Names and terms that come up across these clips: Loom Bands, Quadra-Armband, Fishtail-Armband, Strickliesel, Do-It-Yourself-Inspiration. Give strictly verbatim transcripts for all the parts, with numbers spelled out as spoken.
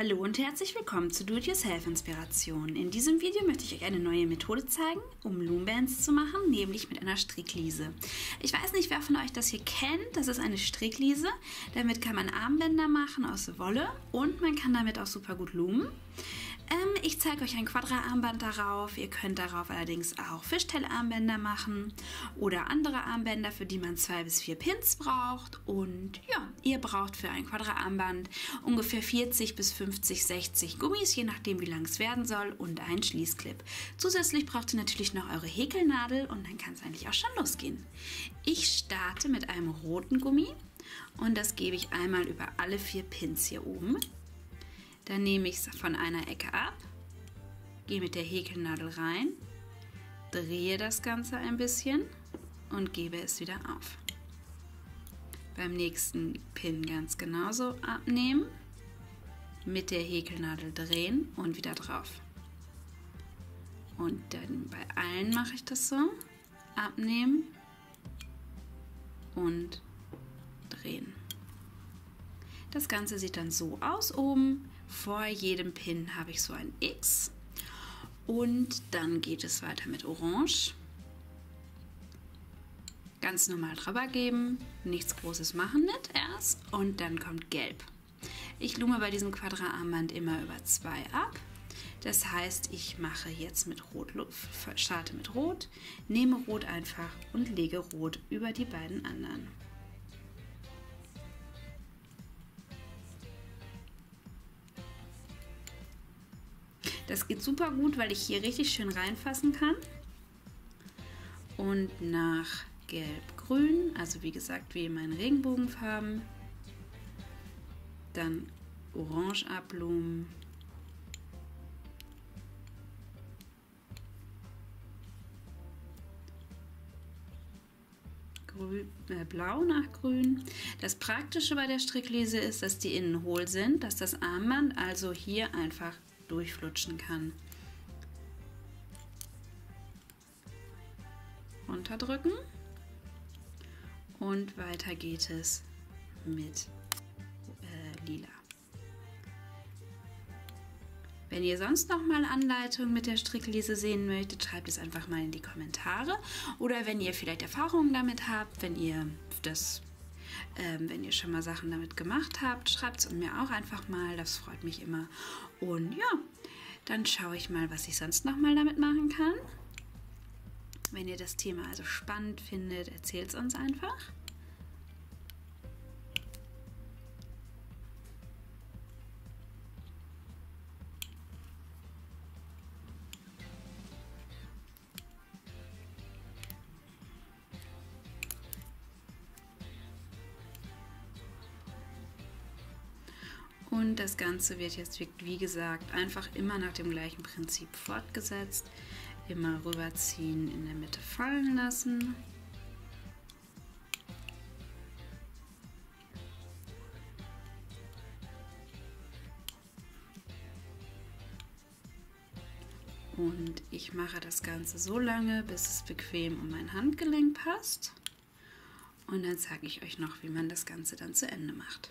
Hallo und herzlich willkommen zu Do-It-Yourself-Inspiration. In diesem Video möchte ich euch eine neue Methode zeigen, um Loom Bands zu machen, nämlich mit einer Strickliese. Ich weiß nicht, wer von euch das hier kennt, das ist eine Strickliese. Damit kann man Armbänder machen aus Wolle und man kann damit auch super gut loomen. Ähm, ich zeige euch ein Quadra-Armband darauf, ihr könnt darauf allerdings auch Fishtail-Armbänder machen oder andere Armbänder, für die man zwei bis vier Pins braucht. Und ja, ihr braucht für ein Quadra-Armband ungefähr vierzig bis fünfzig, sechzig Gummis, je nachdem wie lang es werden soll, und einen Schließclip. Zusätzlich braucht ihr natürlich noch eure Häkelnadel und dann kann es eigentlich auch schon losgehen. Ich starte mit einem roten Gummi und das gebe ich einmal über alle vier Pins hier oben. Dann nehme ich es von einer Ecke ab, gehe mit der Häkelnadel rein, drehe das Ganze ein bisschen und gebe es wieder auf. Beim nächsten Pin ganz genauso abnehmen, mit der Häkelnadel drehen und wieder drauf. Und dann bei allen mache ich das so, abnehmen und drehen. Das Ganze sieht dann so aus oben. Vor jedem Pin habe ich so ein X und dann geht es weiter mit Orange. Ganz normal drüber geben, nichts Großes machen mit erst und dann kommt Gelb. Ich lume bei diesem Quadra-Armband immer über zwei ab. Das heißt, ich mache jetzt mit Rot, starte mit Rot, nehme Rot einfach und lege Rot über die beiden anderen. Das geht super gut, weil ich hier richtig schön reinfassen kann. Und nach Gelb-Grün, also wie gesagt wie in meinen Regenbogenfarben, dann Orange ablumen. Grün, äh, Blau nach Grün. Das Praktische bei der Strickliese ist, dass die innen hohl sind, dass das Armband also hier einfach durchflutschen kann. Runterdrücken und weiter geht es mit äh, Lila. Wenn ihr sonst noch mal Anleitungen mit der Strickliese sehen möchtet, schreibt es einfach mal in die Kommentare, oder wenn ihr vielleicht Erfahrungen damit habt, wenn ihr das Ähm, wenn ihr schon mal Sachen damit gemacht habt, schreibt es mir auch einfach mal, das freut mich immer. Und ja, dann schaue ich mal, was ich sonst noch mal damit machen kann. Wenn ihr das Thema also spannend findet, erzählt es uns einfach. Und das Ganze wird jetzt, wie gesagt, einfach immer nach dem gleichen Prinzip fortgesetzt. Immer rüberziehen, in der Mitte fallen lassen. Und ich mache das Ganze so lange, bis es bequem um mein Handgelenk passt. Und dann zeige ich euch noch, wie man das Ganze dann zu Ende macht.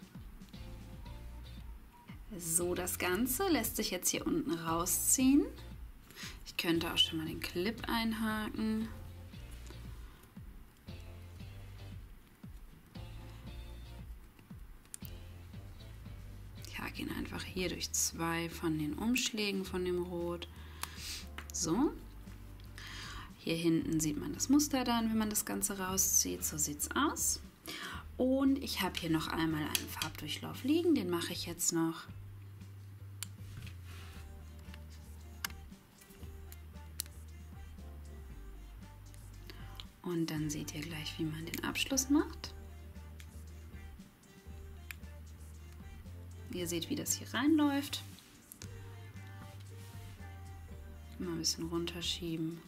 So, das Ganze lässt sich jetzt hier unten rausziehen. Ich könnte auch schon mal den Clip einhaken. Ich hake ihn einfach hier durch zwei von den Umschlägen von dem Rot. So. Hier hinten sieht man das Muster dann, wenn man das Ganze rauszieht. So sieht es aus. Und ich habe hier noch einmal einen Farbdurchlauf liegen, den mache ich jetzt noch. Und dann seht ihr gleich, wie man den Abschluss macht. Ihr seht, wie das hier reinläuft. Mal ein bisschen runterschieben.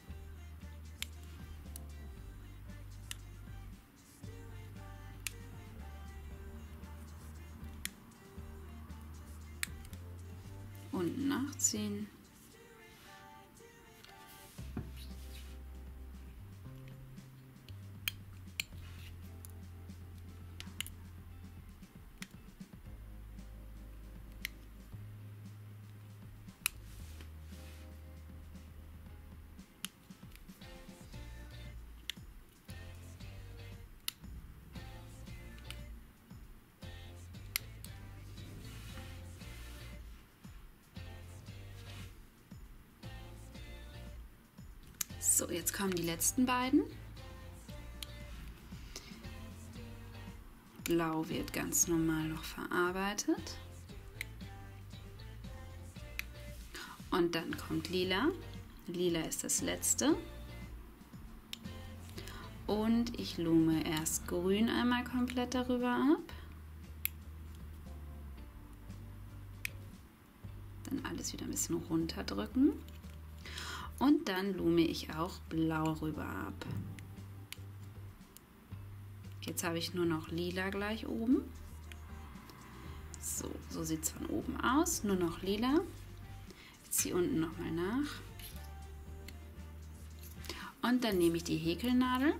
Unten nachziehen. So, jetzt kommen die letzten beiden. Blau wird ganz normal noch verarbeitet. Und dann kommt Lila. Lila ist das letzte. Und ich lume erst Grün einmal komplett darüber ab. Dann alles wieder ein bisschen runterdrücken. Und dann lume ich auch Blau rüber ab. Jetzt habe ich nur noch Lila gleich oben. So, so sieht es von oben aus. Nur noch Lila. Ich ziehe unten nochmal nach. Und dann nehme ich die Häkelnadel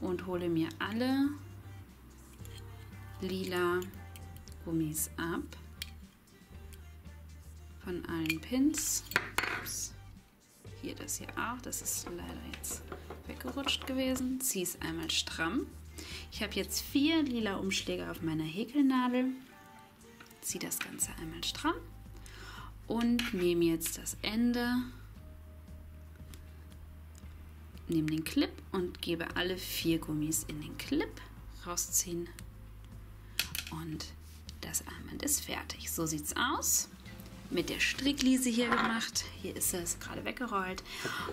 und hole mir alle lila Gummis ab. Von allen Pins. Ups. Hier das hier auch. Das ist leider jetzt weggerutscht gewesen. Ziehe es einmal stramm. Ich habe jetzt vier lila Umschläge auf meiner Häkelnadel. Ziehe das Ganze einmal stramm und nehme jetzt das Ende, nehme den Clip und gebe alle vier Gummis in den Clip, rausziehen und das Armband ist fertig. So sieht es aus. Mit der Strickliese hier gemacht. Hier ist es gerade weggerollt.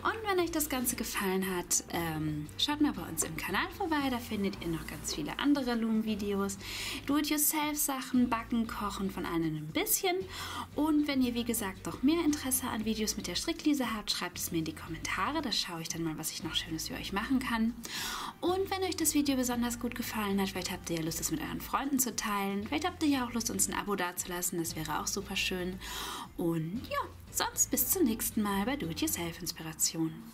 Und wenn euch das Ganze gefallen hat, ähm, schaut mal bei uns im Kanal vorbei. Da findet ihr noch ganz viele andere Loom-Videos. Do-it-yourself-Sachen, Backen, Kochen, von allen ein bisschen. Und wenn ihr, wie gesagt, noch mehr Interesse an Videos mit der Strickliese habt, schreibt es mir in die Kommentare. Da schaue ich dann mal, was ich noch Schönes für euch machen kann. Und wenn euch das Video besonders gut gefallen hat, vielleicht habt ihr ja Lust, es mit euren Freunden zu teilen. Vielleicht habt ihr ja auch Lust, uns ein Abo dazulassen. Das wäre auch super schön. Und ja, sonst bis zum nächsten Mal bei Do-It-Yourself-Inspiration.